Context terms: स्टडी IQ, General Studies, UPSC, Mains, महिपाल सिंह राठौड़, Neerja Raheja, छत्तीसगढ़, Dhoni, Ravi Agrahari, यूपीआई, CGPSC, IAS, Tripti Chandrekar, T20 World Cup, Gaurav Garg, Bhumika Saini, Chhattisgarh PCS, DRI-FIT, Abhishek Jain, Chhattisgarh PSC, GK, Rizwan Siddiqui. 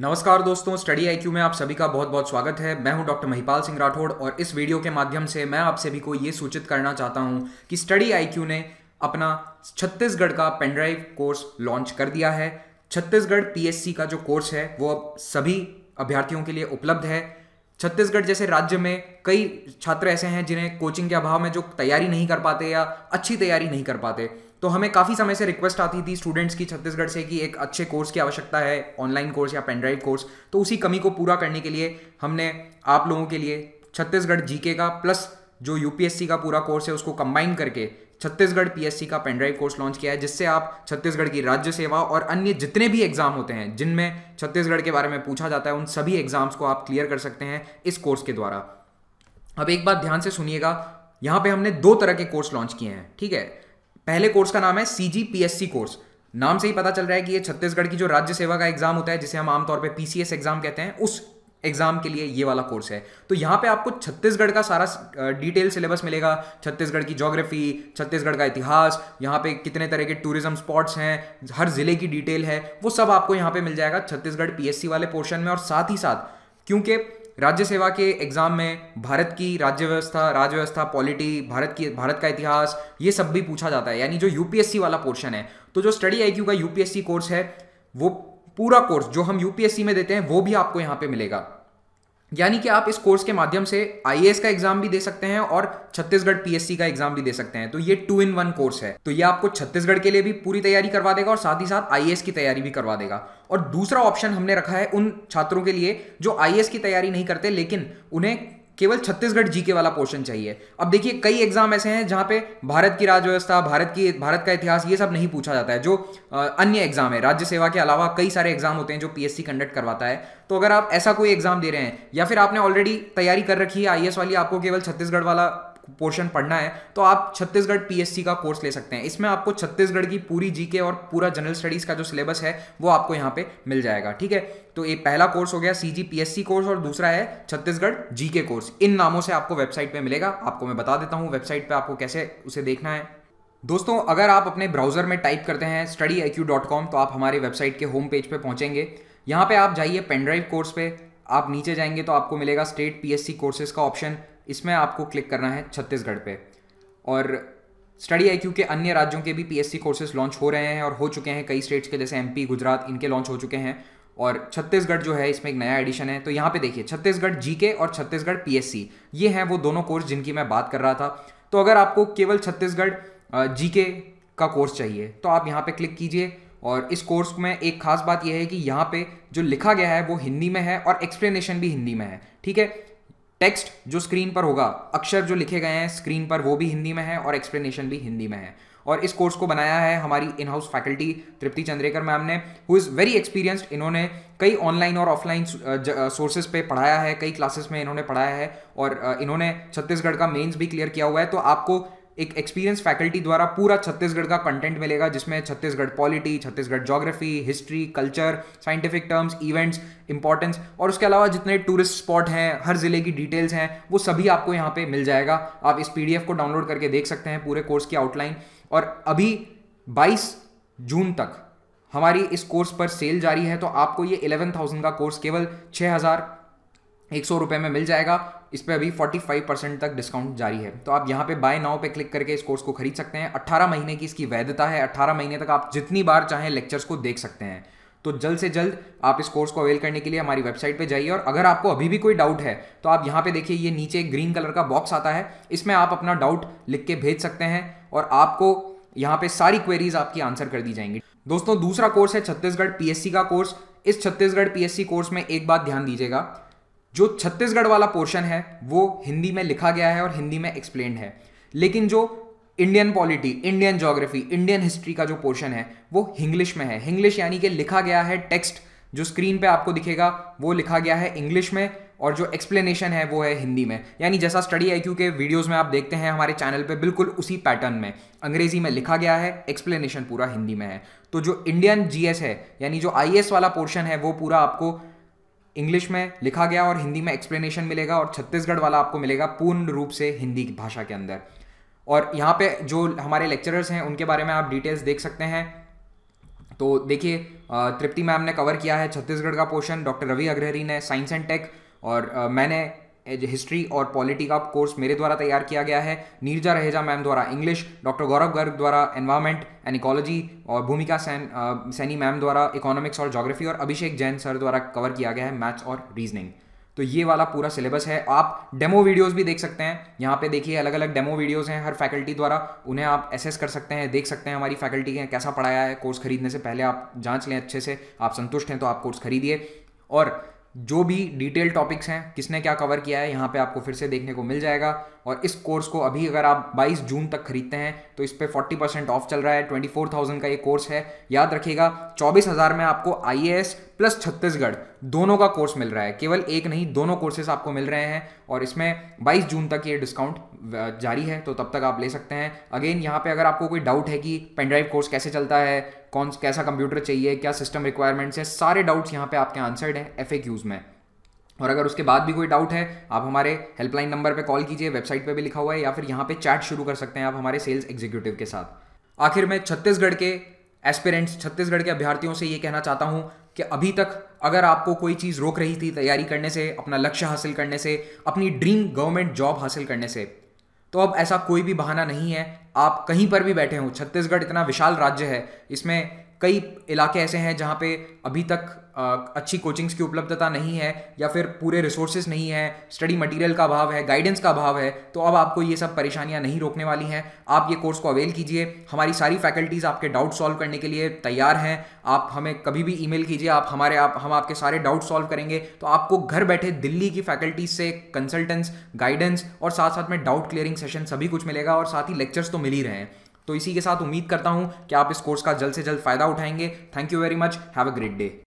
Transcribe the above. नमस्कार दोस्तों, स्टडी IQ में आप सभी का बहुत बहुत स्वागत है। मैं हूं डॉक्टर महिपाल सिंह राठौड़ और इस वीडियो के माध्यम से मैं आप सभी को ये सूचित करना चाहता हूं कि स्टडी IQ ने अपना छत्तीसगढ़ का पेनड्राइव कोर्स लॉन्च कर दिया है। छत्तीसगढ़ PSC का जो कोर्स है वो अब सभी अभ्यर्थियों के लिए उपलब्ध है। छत्तीसगढ़ जैसे राज्य में कई छात्र ऐसे हैं जिन्हें कोचिंग के अभाव में जो तैयारी नहीं कर पाते या अच्छी तैयारी नहीं कर पाते, तो हमें काफ़ी समय से रिक्वेस्ट आती थी स्टूडेंट्स की छत्तीसगढ़ से कि एक अच्छे कोर्स की आवश्यकता है, ऑनलाइन कोर्स या पेनड्राइव कोर्स। तो उसी कमी को पूरा करने के लिए हमने आप लोगों के लिए छत्तीसगढ़ GK का प्लस जो UPSC का पूरा कोर्स है उसको कंबाइन करके छत्तीसगढ़ PSC का पेनड्राइव कोर्स लॉन्च किया है, जिससे आप छत्तीसगढ़ की राज्य सेवा और अन्य जितने भी एग्जाम होते हैं जिनमें छत्तीसगढ़ के बारे में पूछा जाता है उन सभी एग्जाम्स को आप क्लियर कर सकते हैं इस कोर्स के द्वारा। अब एक बात ध्यान से सुनिएगा, यहाँ पे हमने दो तरह के कोर्स लॉन्च किए हैं, ठीक है। पहले कोर्स का नाम है CGPSC कोर्स। नाम से ही पता चल रहा है कि ये छत्तीसगढ़ की जो राज्य सेवा का एग्जाम होता है जिसे हम आमतौर पर PCS एग्जाम कहते हैं, उस एग्जाम के लिए ये वाला कोर्स है। तो यहाँ पे आपको छत्तीसगढ़ का सारा डिटेल सिलेबस मिलेगा, छत्तीसगढ़ की ज्योग्राफी, छत्तीसगढ़ का इतिहास, यहाँ पे कितने तरह के टूरिज्म स्पॉट्स हैं, हर जिले की डिटेल है, वो सब आपको यहाँ पे मिल जाएगा छत्तीसगढ़ PSC वाले पोर्शन में। और साथ ही साथ क्योंकि राज्य सेवा के एग्जाम में भारत की राज्य व्यवस्था, पॉलिटी, भारत का इतिहास, ये सब भी पूछा जाता है, यानी जो UPSC वाला पोर्शन है। तो जो स्टडी IQ का UPSC कोर्स है वो पूरा कोर्स जो हम UPSC में देते हैं वो भी आपको यहाँ पे मिलेगा, यानी कि आप इस कोर्स के माध्यम से IAS का एग्जाम भी दे सकते हैं और छत्तीसगढ़ PSC का एग्जाम भी दे सकते हैं। तो ये 2 in 1 कोर्स है। तो ये आपको छत्तीसगढ़ के लिए भी पूरी तैयारी करवा देगा और साथ ही साथ IAS की तैयारी भी करवा देगा। और दूसरा ऑप्शन हमने रखा है उन छात्रों के लिए जो IAS की तैयारी नहीं करते लेकिन उन्हें केवल छत्तीसगढ़ GK वाला पोर्शन चाहिए। अब देखिए, कई एग्जाम ऐसे हैं जहाँ पे भारत की राज्य व्यवस्था, भारत का इतिहास, ये सब नहीं पूछा जाता है, जो अन्य एग्जाम है। राज्य सेवा के अलावा कई सारे एग्जाम होते हैं जो PSC कंडक्ट करवाता है। तो अगर आप ऐसा कोई एग्जाम दे रहे हैं या फिर आपने ऑलरेडी तैयारी कर रखी है IAS वाली, आपको केवल छत्तीसगढ़ वाला पोर्शन पढ़ना है, तो आप छत्तीसगढ़ PSC का कोर्स ले सकते हैं। इसमें आपको छत्तीसगढ़ की पूरी GK और पूरा जनरल स्टडीज का जो सिलेबस है वो आपको यहाँ पे मिल जाएगा, ठीक है। तो ये पहला कोर्स हो गया CGPSC कोर्स और दूसरा है छत्तीसगढ़ GK कोर्स। इन नामों से आपको वेबसाइट पे मिलेगा। आपको मैं बता देता हूँ वेबसाइट पे आपको कैसे उसे देखना है। दोस्तों, अगर आप अपने ब्राउजर में टाइप करते हैं studyiq.com तो आप हमारे वेबसाइट के होम पेज पे पहुंचेंगे। यहाँ पे आप जाइए पेनड्राइव कोर्स पे, आप नीचे जाएंगे तो आपको मिलेगा स्टेट PSC कोर्सेज का ऑप्शन। इसमें आपको क्लिक करना है छत्तीसगढ़ पे। और स्टडी IQ के अन्य राज्यों के भी PSC कोर्सेज लॉन्च हो रहे हैं और हो चुके हैं, कई स्टेट्स के जैसे MP, गुजरात, इनके लॉन्च हो चुके हैं। और छत्तीसगढ़ जो है इसमें एक नया एडिशन है। तो यहाँ पे देखिए, छत्तीसगढ़ GK और छत्तीसगढ़ PSC, ये हैं वो दोनों कोर्स जिनकी मैं बात कर रहा था। तो अगर आपको केवल छत्तीसगढ़ GK का कोर्स चाहिए तो आप यहाँ पे क्लिक कीजिए। और इस कोर्स में एक खास बात यह है कि यहाँ पे जो लिखा गया है वो हिंदी में है और एक्सप्लेनेशन भी हिंदी में है, ठीक है। टेक्स्ट जो स्क्रीन पर होगा, अक्षर जो लिखे गए हैं स्क्रीन पर, वो भी हिंदी में है और एक्सप्लेनेशन भी हिंदी में है। और इस कोर्स को बनाया है हमारी in house faculty Tripti Chandrakar ma'am ने, हु इज़ वेरी एक्सपीरियंस्ड। इन्होंने कई ऑनलाइन और ऑफलाइन सोर्सेज पे पढ़ाया है, कई क्लासेस में इन्होंने पढ़ाया है और इन्होंने छत्तीसगढ़ का मेन्स भी क्लियर किया हुआ है। तो आपको एक एक्सपीरियंस फैकल्टी द्वारा पूरा छत्तीसगढ़ का कंटेंट मिलेगा, जिसमें छत्तीसगढ़ polity, छत्तीसगढ़ geography, history, culture, scientific terms, events, importance और उसके अलावा जितने टूरिस्ट स्पॉट हैं, हर जिले की डिटेल्स हैं, वो सभी आपको यहाँ पे मिल जाएगा। आप इस PDF को डाउनलोड करके देख सकते हैं पूरे कोर्स की आउटलाइन। और अभी 22 जून तक हमारी इस कोर्स पर सेल जारी है, तो आपको ये 11,000 का कोर्स केवल 6,100 रुपये में मिल जाएगा। इस पर अभी 45% तक डिस्काउंट जारी है। तो आप यहाँ पे बाय नाउ पे क्लिक करके इस कोर्स को खरीद सकते हैं। 18 महीने की इसकी वैधता है, 18 महीने तक आप जितनी बार चाहें लेक्चर्स को देख सकते हैं। तो जल्द से जल्द आप इस कोर्स को अवेल करने के लिए हमारी वेबसाइट पे जाइए। और अगर आपको अभी भी कोई डाउट है तो आप यहाँ पे देखिए, ये नीचे एक ग्रीन कलर का बॉक्स आता है, इसमें आप अपना डाउट लिख के भेज सकते हैं और आपको यहाँ पे सारी क्वेरीज आपकी आंसर कर दी जाएंगी। दोस्तों, दूसरा कोर्स है छत्तीसगढ़ PSC का कोर्स। इस छत्तीसगढ़ PSC कोर्स में एक बात ध्यान दीजिएगा, जो छत्तीसगढ़ वाला पोर्शन है वो हिंदी में लिखा गया है और हिंदी में एक्सप्लेन्ड है, लेकिन जो Indian polity, Indian geography, Indian history का जो पोर्शन है वो इंग्लिश में है। इंग्लिश यानी कि लिखा गया है, टेक्स्ट जो स्क्रीन पे आपको दिखेगा वो लिखा गया है इंग्लिश में और जो एक्सप्लेनेशन है वो है हिंदी में। यानी जैसा स्टडी IQ के वीडियोस में आप देखते हैं हमारे चैनल पे, बिल्कुल उसी पैटर्न में अंग्रेजी में लिखा गया है, एक्सप्लेनेशन पूरा हिंदी में है। तो जो इंडियन GS है, यानी जो IAS वाला पोर्शन है, वो पूरा आपको इंग्लिश में लिखा गया और हिंदी में एक्सप्लेनेशन मिलेगा। और छत्तीसगढ़ वाला आपको मिलेगा पूर्ण रूप से हिंदी की भाषा के अंदर। और यहाँ पे जो हमारे लेक्चरर्स हैं उनके बारे में आप डिटेल्स देख सकते हैं। तो देखिए तृप्ति मैम ने कवर किया है छत्तीसगढ़ का पोर्शन, डॉक्टर रवि अग्रहरी ने साइंस एंड टेक, और मैंने हिस्ट्री और पॉलिटी का कोर्स मेरे द्वारा तैयार किया गया है, नीरजा रहेजा मैम द्वारा इंग्लिश, डॉक्टर गौरव गर्ग द्वारा एनवायरमेंट एंड इकोलॉजी, और भूमिका सैनी मैम द्वारा इकोनॉमिक्स और ज्योग्राफी, और अभिषेक जैन सर द्वारा कवर किया गया है मैथ्स और रीजनिंग। तो ये वाला पूरा सिलेबस है। आप डेमो वीडियोस भी देख सकते हैं, यहाँ पे देखिए अलग अलग डेमो वीडियोस हैं हर फैकल्टी द्वारा, उन्हें आप एसेस कर सकते हैं, देख सकते हैं हमारी फैकल्टी ने कैसा पढ़ाया है। कोर्स खरीदने से पहले आप जांच लें अच्छे से, आप संतुष्ट हैं तो आप कोर्स खरीदिए। और जो भी डिटेल टॉपिक्स हैं, किसने क्या कवर किया है, यहाँ पे आपको फिर से देखने को मिल जाएगा। और इस कोर्स को अभी अगर आप 22 जून तक खरीदते हैं तो इस पे 40% ऑफ चल रहा है। 24,000 का ये कोर्स है, याद रखिएगा। 24,000 में आपको IAS प्लस छत्तीसगढ़ दोनों का कोर्स मिल रहा है, केवल एक नहीं, दोनों कोर्सेज आपको मिल रहे हैं। और इसमें 22 जून तक ये डिस्काउंट जारी है, तो तब तक आप ले सकते हैं। अगेन, यहाँ पे अगर आपको कोई डाउट है कि पेनड्राइव कोर्स कैसे चलता है, कौन कैसा कंप्यूटर चाहिए, क्या सिस्टम रिक्वायरमेंट्स हैं, सारे डाउट्स यहाँ पे आपके आंसर्ड हैं FAQs में। और अगर उसके बाद भी कोई डाउट है, आप हमारे हेल्पलाइन नंबर पे कॉल कीजिए, वेबसाइट पे भी लिखा हुआ है, या फिर यहाँ पे चैट शुरू कर सकते हैं आप हमारे सेल्स एग्जीक्यूटिव के साथ। आखिर में छत्तीसगढ़ के एस्पिरेंट्स, छत्तीसगढ़ के अभ्यर्थियों से ये कहना चाहता हूँ कि अभी तक अगर आपको कोई चीज़ रोक रही थी तैयारी करने से, अपना लक्ष्य हासिल करने से, अपनी ड्रीम गवर्नमेंट जॉब हासिल करने से, तो अब ऐसा कोई भी बहाना नहीं है। आप कहीं पर भी बैठे हों, छत्तीसगढ़ इतना विशाल राज्य है, इसमें कई इलाके ऐसे हैं जहाँ पे अभी तक अच्छी कोचिंग्स की उपलब्धता नहीं है, या फिर पूरे रिसोर्सेज नहीं है, स्टडी मटेरियल का अभाव है, गाइडेंस का अभाव है। तो अब आपको ये सब परेशानियाँ नहीं रोकने वाली हैं। आप ये कोर्स को अवेल कीजिए, हमारी सारी फैकल्टीज़ आपके डाउट सॉल्व करने के लिए तैयार हैं। आप हमें कभी भी ईमेल कीजिए, हम आपके सारे डाउट सॉल्व करेंगे। तो आपको घर बैठे दिल्ली की फैकल्टीज से कंसल्टेंस, गाइडेंस और साथ साथ में डाउट क्लियरिंग सेशन सभी कुछ मिलेगा, और साथ ही लेक्चर्स तो मिल ही रहे हैं। तो इसी के साथ उम्मीद करता हूं कि आप इस कोर्स का जल्द से जल्द फायदा उठाएंगे। Thank you very much, have a great day.